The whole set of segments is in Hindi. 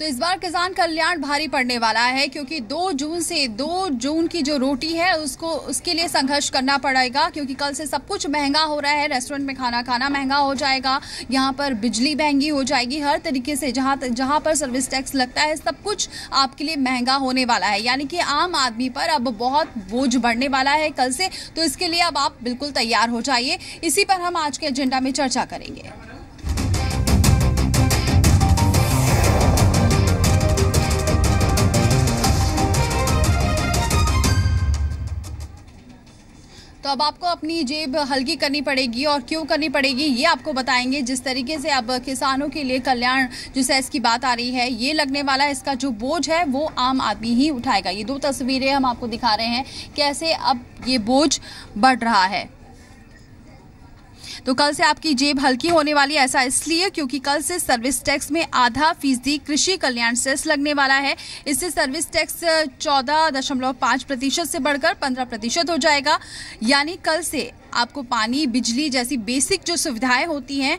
तो इस बार किसान कल्याण भारी पड़ने वाला है, क्योंकि 2 जून से 2 जून की जो रोटी है उसके लिए संघर्ष करना पड़ेगा, क्योंकि कल से सब कुछ महंगा हो रहा है। रेस्टोरेंट में खाना खाना महंगा हो जाएगा, यहाँ पर बिजली महंगी हो जाएगी, हर तरीके से जहाँ पर सर्विस टैक्स लगता है सब कुछ आपके लिए महंगा होने वाला है। यानी कि आम आदमी पर अब बहुत बोझ बढ़ने वाला है कल से, तो इसके लिए अब आप बिल्कुल तैयार हो जाइए। इसी पर हम आज के एजेंडा में चर्चा करेंगे। तो अब आपको अपनी जेब हल्की करनी पड़ेगी, और क्यों करनी पड़ेगी ये आपको बताएंगे। जिस तरीके से अब किसानों के लिए कल्याण जो सेस की बात आ रही है ये लगने वाला है, इसका जो बोझ है वो आम आदमी ही उठाएगा। ये 2 तस्वीरें हम आपको दिखा रहे हैं कैसे अब ये बोझ बढ़ रहा है। तो कल से आपकी जेब हल्की होने वाली है, ऐसा इसलिए क्योंकि कल से सर्विस टैक्स में आधा फीसदी कृषि कल्याण सेस लगने वाला है। इससे सर्विस टैक्स 14.5% से बढ़कर 15% हो जाएगा। यानी कल से आपको पानी, बिजली जैसी बेसिक जो सुविधाएं होती हैं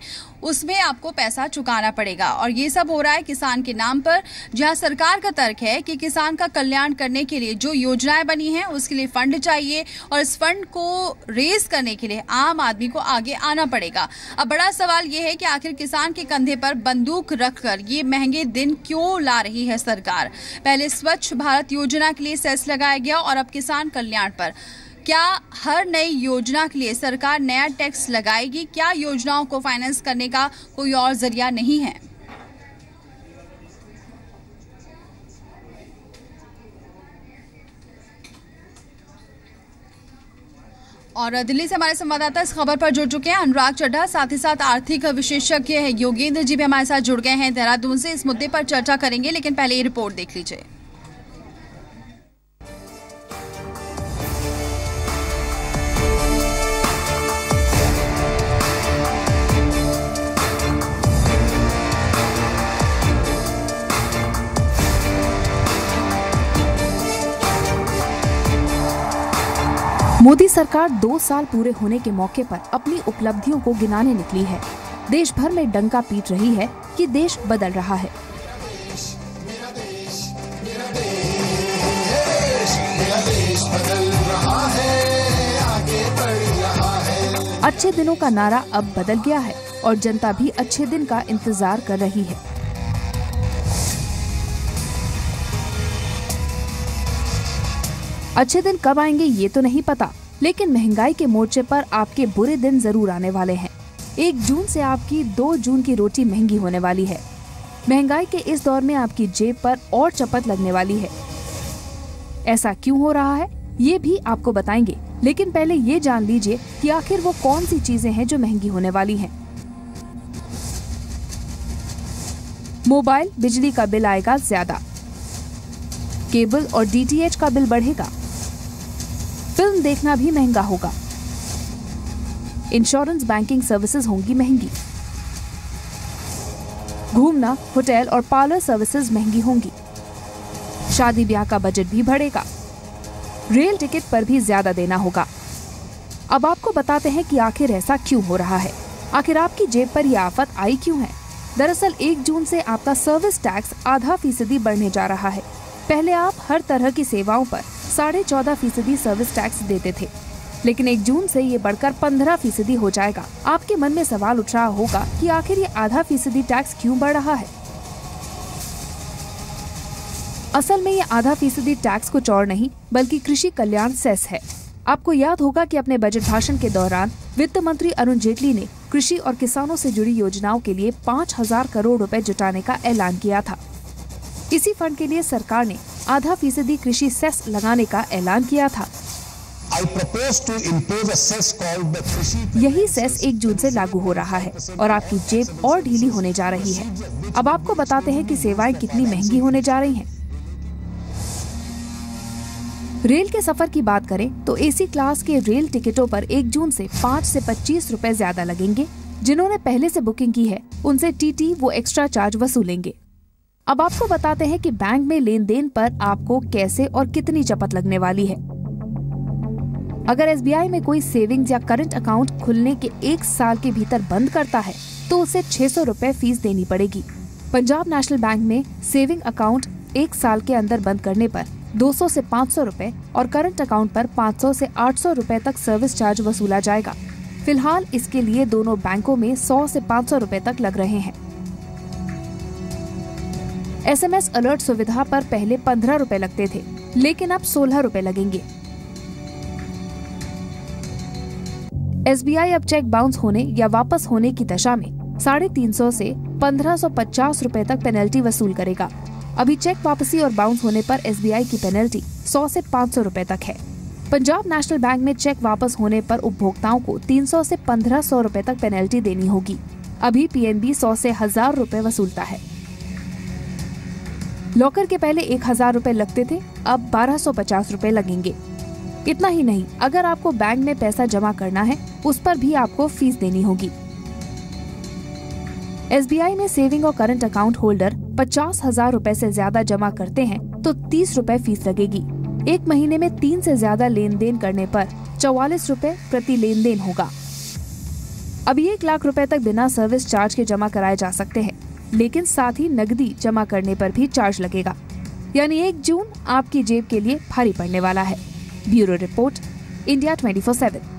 उसमें आपको पैसा चुकाना पड़ेगा, और ये सब हो रहा है किसान के नाम पर। जहां सरकार का तर्क है कि किसान का कल्याण करने के लिए जो योजनाएं बनी हैं उसके लिए फंड चाहिए, और इस फंड को रेज करने के लिए आम आदमी को आगे आना पड़ेगा। अब बड़ा सवाल ये है कि आखिर किसान के कंधे पर बंदूक रखकर ये महंगे दिन क्यों ला रही है सरकार। पहले स्वच्छ भारत योजना के लिए सेस लगाया गया, और अब किसान कल्याण पर क्या हर नई योजना के लिए सरकार नया टैक्स लगाएगी? क्या योजनाओं को फाइनेंस करने का कोई और जरिया नहीं है? और दिल्ली से हमारे संवाददाता इस खबर पर जुड़ चुके हैं अनुराग चड्ढा, साथ ही साथ आर्थिक विशेषज्ञ है योगेंद्र जी भी हमारे साथ जुड़ गए हैं देहरादून से। इस मुद्दे पर चर्चा करेंगे, लेकिन पहले ये रिपोर्ट देख लीजिए। मोदी सरकार 2 साल पूरे होने के मौके पर अपनी उपलब्धियों को गिनाने निकली है। देश भर में डंका पीट रही है कि देश बदल रहा है। अच्छे दिनों का नारा अब बदल गया है, और जनता भी अच्छे दिन का इंतजार कर रही है। अच्छे दिन कब आएंगे ये तो नहीं पता, लेकिन महंगाई के मोर्चे पर आपके बुरे दिन जरूर आने वाले हैं। 1 जून से आपकी 2 जून की रोटी महंगी होने वाली है। महंगाई के इस दौर में आपकी जेब पर और चपत लगने वाली है। ऐसा क्यों हो रहा है ये भी आपको बताएंगे, लेकिन पहले ये जान लीजिए कि आखिर वो कौन सी चीजें हैं जो महंगी होने वाली है। मोबाइल, बिजली का बिल आएगा ज्यादा, केबल और DTH का बिल बढ़ेगा, फिल्म देखना भी महंगा होगा, इंश्योरेंस, बैंकिंग सर्विसेज होंगी महंगी, घूमना, होटल और पार्लर सर्विसेज महंगी होंगी, शादी ब्याह का बजट भी बढ़ेगा, रेल टिकट पर भी ज्यादा देना होगा। अब आपको बताते हैं कि आखिर ऐसा क्यों हो रहा है, आखिर आपकी जेब पर यह आफत आई क्यों है। दरअसल 1 जून से आपका सर्विस टैक्स आधा फीसदी बढ़ने जा रहा है। पहले आप हर तरह की सेवाओं पर 14.5% सर्विस टैक्स देते थे, लेकिन 1 जून से ये बढ़कर 15% हो जाएगा। आपके मन में सवाल उठ रहा होगा कि आखिर ये आधा फीसदी टैक्स क्यों बढ़ रहा है। असल में ये आधा फीसदी टैक्स कुछ और नहीं बल्कि कृषि कल्याण सेस है। आपको याद होगा कि अपने बजट भाषण के दौरान वित्त मंत्री अरुण जेटली ने कृषि और किसानों से जुड़ी योजनाओं के लिए 5,000 करोड़ रुपए जुटाने का ऐलान किया था। इसी फंड के लिए सरकार ने आधा फीसदी कृषि सेस लगाने का ऐलान किया था। यही सेस 1 जून से लागू हो रहा है, और आपकी जेब और ढीली होने जा रही है। अब आपको बताते हैं कि सेवाएं कितनी महंगी होने जा रही हैं। रेल के सफर की बात करें तो AC क्लास के रेल टिकटों पर 1 जून से 5 से 25 रुपए ज्यादा लगेंगे। जिन्होंने पहले से बुकिंग की है उनसे TT वो एक्स्ट्रा चार्ज वसूलेंगे। अब आपको बताते हैं कि बैंक में लेन देन पर आपको कैसे और कितनी चपत लगने वाली है। अगर SBI में कोई सेविंग्स या करंट अकाउंट खुलने के 1 साल के भीतर बंद करता है तो उसे 600 रुपए फीस देनी पड़ेगी। पंजाब नेशनल बैंक में सेविंग अकाउंट एक साल के अंदर बंद करने पर 200 से 500 रुपए और करंट अकाउंट पर 500 से 800 रुपए तक सर्विस चार्ज वसूला जाएगा। फिलहाल इसके लिए दोनों बैंकों में 100 से 500 रुपए तक लग रहे हैं। एसएमएस अलर्ट सुविधा पर पहले 15 रुपए लगते थे, लेकिन अब 16 रुपए लगेंगे। एसबीआई अब चेक बाउंस होने या वापस होने की दशा में 350 से 1550 रुपए तक पेनल्टी वसूल करेगा। अभी चेक वापसी और बाउंस होने पर एसबीआई की पेनल्टी 100 से 500 रुपए तक है। पंजाब नेशनल बैंक में चेक वापस होने पर उपभोक्ताओं को 300 से 1500 रुपए तक पेनल्टी देनी होगी। अभी पीएनबी 100 से 1000 रुपए वसूलता है। लॉकर के पहले 1000 रुपए लगते थे, अब 1250 रुपए लगेंगे। इतना ही नहीं, अगर आपको बैंक में पैसा जमा करना है उस पर भी आपको फीस देनी होगी। एसबीआई में सेविंग और करंट अकाउंट होल्डर 50,000 रुपए से ज्यादा जमा करते हैं तो 30 रुपए फीस लगेगी। एक महीने में 3 से ज्यादा लेन देन करने पर 44 रुपए प्रति लेन देन होगा। अभी 1 लाख रुपए तक बिना सर्विस चार्ज के जमा कराए जा सकते हैं, लेकिन साथ ही नकदी जमा करने पर भी चार्ज लगेगा। यानी 1 जून आपकी जेब के लिए भारी पड़ने वाला है। Bureau report, India 24/7।